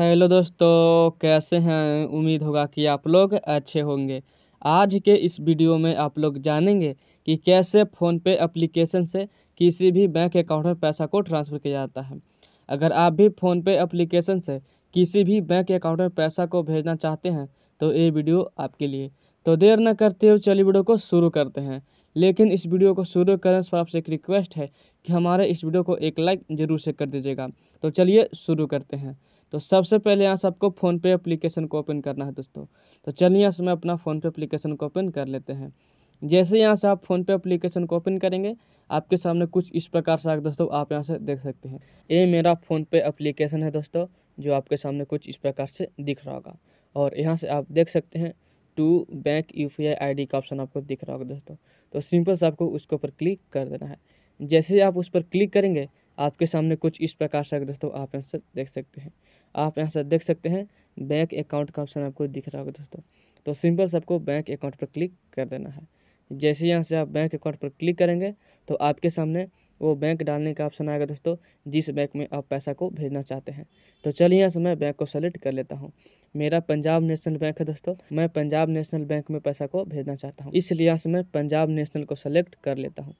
Hello दोस्तों, कैसे हैं। उम्मीद होगा कि आप लोग अच्छे होंगे। आज के इस वीडियो में आप लोग जानेंगे कि कैसे फ़ोनपे एप्लीकेशन से किसी भी बैंक अकाउंट में पैसा को ट्रांसफ़र किया जाता है। अगर आप भी फ़ोनपे एप्लीकेशन से किसी भी बैंक अकाउंट में पैसा को भेजना चाहते हैं तो ये वीडियो आपके लिए। तो देर न करते हुए चलिए वीडियो को शुरू करते हैं। लेकिन इस वीडियो को शुरू करने से आपसे एक रिक्वेस्ट है कि हमारे इस वीडियो को एक लाइक ज़रूर से कर दीजिएगा। तो चलिए शुरू करते हैं। तो सबसे पहले यहाँ से आपको फ़ोनपे एप्लीकेशन को ओपन करना है दोस्तों। तो चलिए यहाँ से मैं अपना फ़ोनपे एप्लीकेशन को ओपन कर लेते हैं। जैसे यहाँ से आप फ़ोनपे एप्लीकेशन को ओपन करेंगे, आपके सामने कुछ इस प्रकार से दोस्तों आप यहाँ से देख सकते हैं। ये मेरा फ़ोनपे एप्लीकेशन है दोस्तों, जो आपके सामने कुछ इस प्रकार से दिख रहा होगा। और यहाँ से आप देख सकते हैं टू बैंक UPI ID का ऑप्शन आपको दिख रहा होगा दोस्तों। तो सिंपल से आपको उसके ऊपर क्लिक कर देना है। जैसे आप उस पर क्लिक करेंगे, आपके सामने कुछ इस प्रकार से दोस्तों आप यहाँ से देख सकते हैं। आप यहाँ से देख सकते हैं बैंक अकाउंट का ऑप्शन आपको दिख रहा होगा दोस्तों। तो सिंपल से आपको बैंक अकाउंट पर क्लिक कर देना है। जैसे यहाँ से आप बैंक अकाउंट पर क्लिक करेंगे तो आपके सामने वो बैंक डालने का ऑप्शन आएगा दोस्तों, जिस बैंक में आप पैसा को भेजना चाहते हैं। तो चलिए यहाँ से मैं बैंक को सेलेक्ट कर लेता हूँ। मेरा पंजाब नेशनल बैंक है दोस्तों, मैं पंजाब नेशनल बैंक में पैसा को भेजना चाहता हूँ, इसलिए यहाँ से मैं पंजाब नेशनल को सेलेक्ट कर लेता हूँ।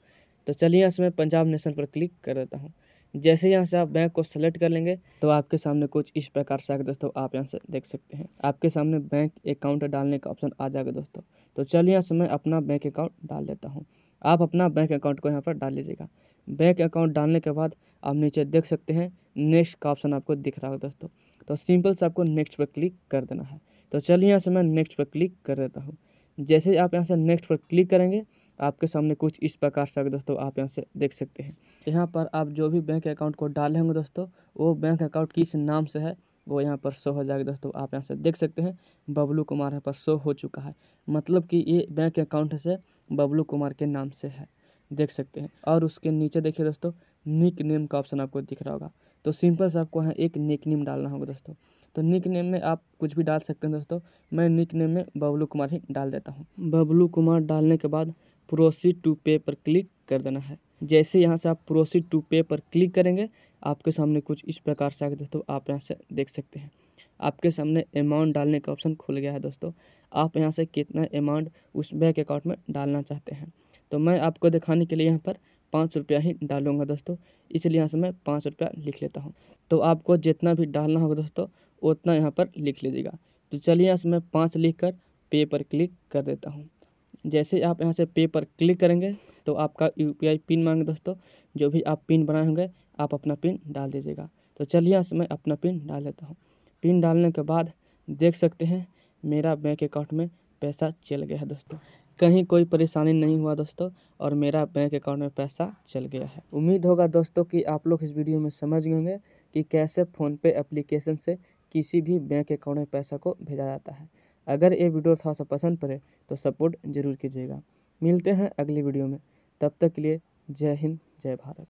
तो चलिए यहाँ से मैं पंजाब नेशनल पर क्लिक कर देता हूँ। जैसे यहाँ से आप बैंक को सेलेक्ट कर लेंगे तो आपके सामने कुछ इस प्रकार से आकर दोस्तों आप यहाँ से देख सकते हैं। आपके सामने बैंक अकाउंट डालने का ऑप्शन आ जाएगा दोस्तों। तो चलिए यहाँ से मैं अपना बैंक अकाउंट डाल लेता हूँ। आप अपना बैंक अकाउंट को यहाँ पर डाल लीजिएगा। बैंक अकाउंट डालने के बाद आप नीचे देख सकते हैं नेक्स्ट का ऑप्शन आपको दिख रहा होगा दोस्तों। तो सिंपल से आपको नेक्स्ट पर क्लिक कर देना है। तो चलिए यहाँ से मैं नेक्स्ट पर क्लिक कर देता हूँ। जैसे आप यहाँ से नेक्स्ट पर क्लिक करेंगे, आपके सामने कुछ इस प्रकार से दोस्तों आप यहाँ से देख सकते हैं। यहाँ पर आप जो भी बैंक अकाउंट को डाले होंगे दोस्तों, वो बैंक अकाउंट किस नाम से है वो यहाँ पर शो हो जाएगा दोस्तों। आप यहाँ से देख सकते हैं बबलू कुमार यहाँ पर शो हो चुका है, मतलब कि ये बैंक अकाउंट से बबलू कुमार के नाम से है, देख सकते हैं। और उसके नीचे देखिए दोस्तों निक नेम का ऑप्शन आपको दिख रहा होगा। तो सिंपल से आपको यहाँ एक निक नेम डालना होगा दोस्तों। तो निक नेम में आप कुछ भी डाल सकते हैं दोस्तों। मैं निक नेम में बबलू कुमार ही डाल देता हूँ। बबलू कुमार डालने के बाद प्रोसीड टू पे पर क्लिक कर देना है। जैसे यहाँ से आप प्रोसीड टू पे पर क्लिक करेंगे, आपके सामने कुछ इस प्रकार से आकर दोस्तों आप यहाँ से देख सकते हैं। आपके सामने अमाउंट डालने का ऑप्शन खुल गया है दोस्तों। आप यहाँ से कितना अमाउंट उस बैंक अकाउंट में डालना चाहते हैं। तो मैं आपको दिखाने के लिए यहाँ पर 5 रुपया ही डालूंगा दोस्तों, इसलिए यहाँ से मैं 5 रुपया लिख लेता हूँ। तो आपको जितना भी डालना होगा दोस्तों उतना यहाँ पर लिख लीजिएगा। तो चलिए यहाँ से मैं 5 लिख कर पे पर क्लिक कर देता हूँ। जैसे आप यहाँ से पे पर क्लिक करेंगे तो आपका UPI पिन मांगे दोस्तों। जो भी आप पिन बनाए होंगे आप अपना पिन डाल दीजिएगा। तो चलिए यहाँ से मैं अपना पिन डाल देता हूँ। पिन डालने के बाद देख सकते हैं मेरा बैंक अकाउंट में पैसा चल गया है दोस्तों। कहीं कोई परेशानी नहीं हुआ दोस्तों, और मेरा बैंक अकाउंट में पैसा चल गया है। उम्मीद होगा दोस्तों कि आप लोग इस वीडियो में समझ गए होंगे कि कैसे फ़ोनपे एप्लीकेशन से किसी भी बैंक अकाउंट में पैसा को भेजा जाता है। अगर ये वीडियो थोड़ा सा पसंद पड़े तो सपोर्ट ज़रूर कीजिएगा। मिलते हैं अगली वीडियो में, तब तक के लिए जय हिंद, जय भारत।